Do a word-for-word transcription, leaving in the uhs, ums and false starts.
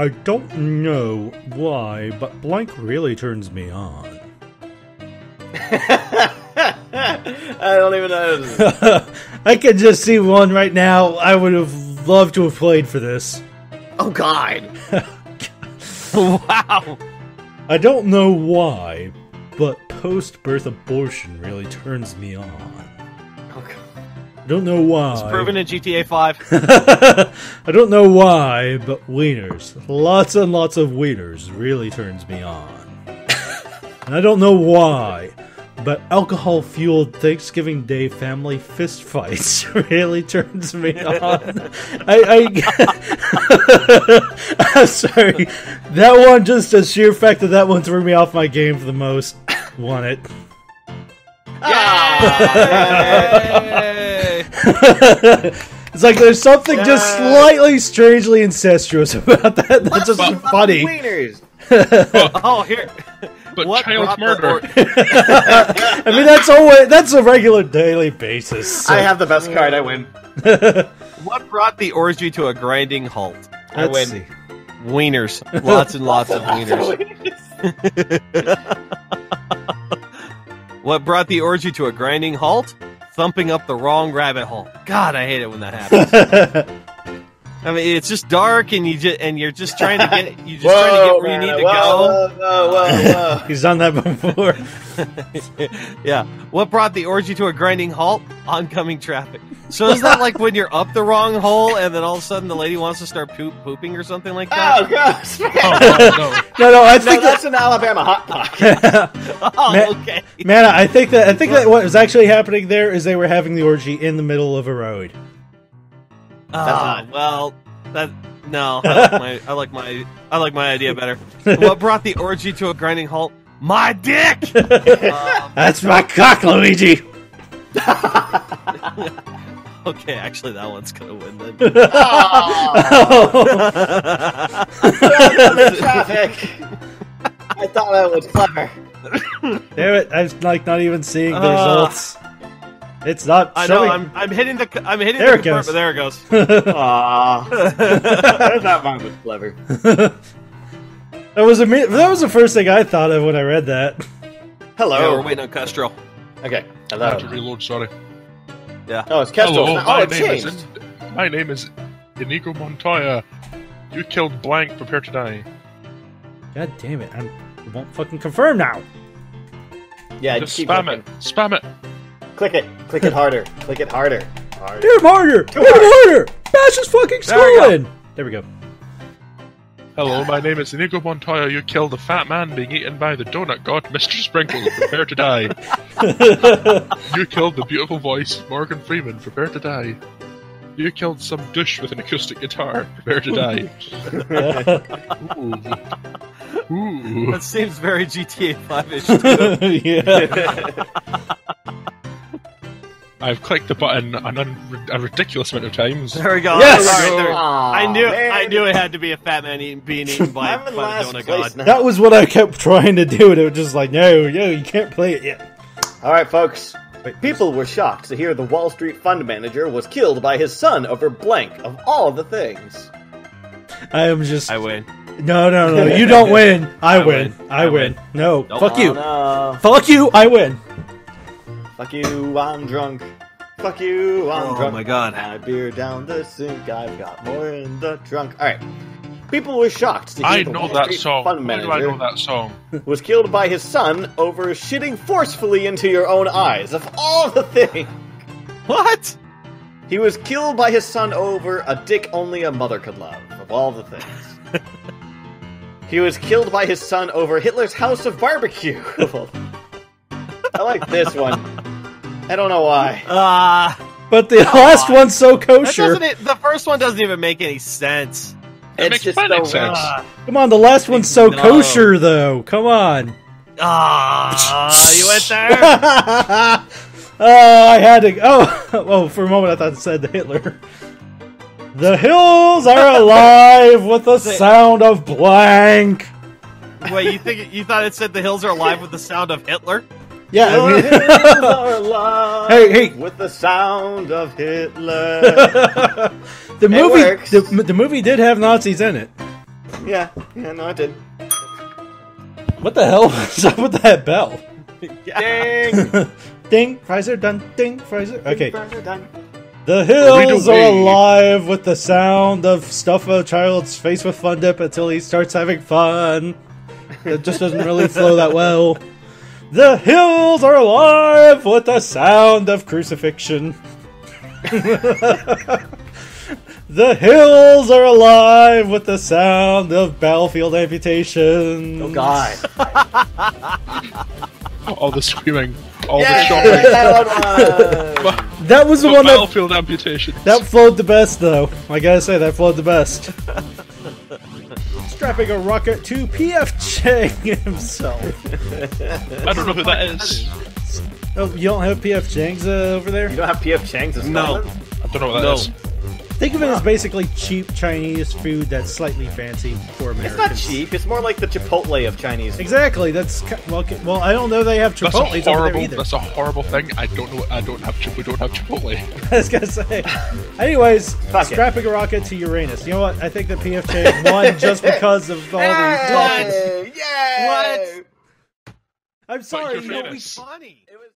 I don't know why, but blank really turns me on. I don't even know. I could just see one right now. I would have loved to have played for this. Oh, God. Wow. I don't know why, but post-birth abortion really turns me on. Oh, God. I don't know why. It's proven in G T A five. I don't know why, but wieners. Lots and lots of wieners really turns me on. And I don't know why, but alcohol-fueled Thanksgiving Day family fist fights really turns me on. I, I, I'm sorry. That one, just the sheer fact that that one threw me off my game for the most. Won it. Yeah! It's like there's something just slightly strangely incestuous about that. That's just but, funny. But, oh, here. But what child murder. I mean, that's always that's a regular daily basis. So. I have the best card. I win. What brought the orgy to a grinding halt? I Let's win. See. Wieners. Lots and lots of wieners. What brought the orgy to a grinding halt? Thumping up the wrong rabbit hole. God, I hate it when that happens. I mean, it's just dark, and you just and you're just trying to get you just whoa, trying to get where man, you need whoa, to go. Whoa, whoa, whoa, whoa. He's done that before. Yeah. What brought the orgy to a grinding halt? Oncoming traffic. So it's not like when you're up the wrong hole, and then all of a sudden the lady wants to start poop pooping or something like that. Oh gosh! Oh, no, no, no, I think no, that's that... an Alabama hot pocket. Oh, man, okay. Man, I think that I think that what was actually happening there is they were having the orgy in the middle of a road. Ah, uh, well, that no, I like my I like my I like my idea better. What brought the orgy to a grinding halt? My dick. um, that's my cock, Luigi. Okay, actually, that one's gonna win then. Oh! Oh. Traffic. I thought I was clever. Damn it! I'm like not even seeing the uh, results. It's not. I showing. know. I'm, I'm hitting the. I'm hitting there the compartment. Goes. There it goes. Aww. That one was clever. That was a. That was the first thing I thought of when I read that. Hello. Yeah, we're waiting on Kestrel. Okay. Hello. I have to reload. Sorry. Yeah. Oh, it's Kestrel. Hello, oh, it changed. Is, my name is Inigo Montoya. You killed blank. Prepare to die. God damn it! I'm, I won't fucking confirm now. Yeah. Just keep spam looking. it. Spam it. Click it. Click it harder. Click it harder. harder. Hit him harder. Hit him harder. Bash is fucking scoring. There we go. Hello, my name is Inigo Montoya. You killed the fat man being eaten by the donut god, Mister Sprinkle. Prepare to die. You killed the beautiful voice, Morgan Freeman. Prepare to die. You killed some douche with an acoustic guitar. Prepare to die. Ooh. Ooh. That seems very G T A five-ish too. Yeah. I've clicked the button an a ridiculous amount of times. There we go. Yes! Right there. Aww, I knew, man. I knew it had to be a fat man eating, being eaten by, by the donut god. Now. That was what I kept trying to do, and it was just like, no, no, you can't play it yet. All right, folks. People were shocked to hear the Wall Street fund manager was killed by his son over blank of all the things. I am just. I win. No, no, no! You don't win. I, I win. win. I, I win. win. No, nope. Fuck you. Oh, no. Fuck you. I win. Fuck you, I'm drunk. Fuck you, I'm oh, drunk. Oh my god. My beer down the sink, I've got more in the trunk. Alright. People were shocked to hear I the know that song. Fund manager I know that song. Was killed by his son over shitting forcefully into your own eyes, of all the things. What? He was killed by his son over a dick only a mother could love, of all the things. He was killed by his son over Hitler's House of Barbecue. I like this one. I don't know why. Uh, but the last one's so kosher. That the first one doesn't even make any sense. It it's makes just so sense. Uh, Come on, the last one's so no. kosher, though. Come on. Ah, uh, you went there? Oh, I had to. Oh, well, for a moment I thought it said the Hitler. The hills are alive with the sound of blank. Wait, you think you thought it said the hills are alive with the sound of Hitler? Yeah, I mean... Your hills are alive hey, hey. with the sound of Hitler. the it movie, the, the movie did have Nazis in it. Yeah, yeah, no, I did. What the hell was up with that bell? Ding! Ding, Fraser done, ding, Fraser. Okay. Fraser done. The hills are alive with the sound of stuff a child's face with fun dip until he starts having fun. It just doesn't really flow that well. The hills are alive with the sound of crucifixion. The hills are alive with the sound of battlefield amputations. Oh god. All the screaming. All yeah, the shopping. That, that was the, the one battlefield that, amputations. That flowed the best, though. I gotta say, that flowed the best. Strapping a rocket to P F Chang himself. I don't know who that is. Oh, you don't have P F Chang's uh, over there? You don't have P F Chang's as well? No. I don't know what that no. is. Think of it as basically cheap Chinese food that's slightly fancy for Americans. It's not cheap. It's more like the Chipotle of Chinese food. Exactly. That's well. Well, I don't know they have Chipotle that's a horrible, over there either. That's a horrible thing. I don't know. I don't have. We don't have Chipotle. I was gonna say. Anyways, Fuck strapping it. a rocket to Uranus. You know what? I think the P F J won just because of all hey, these. What? Yeah. What? I'm sorry. It was funny. It was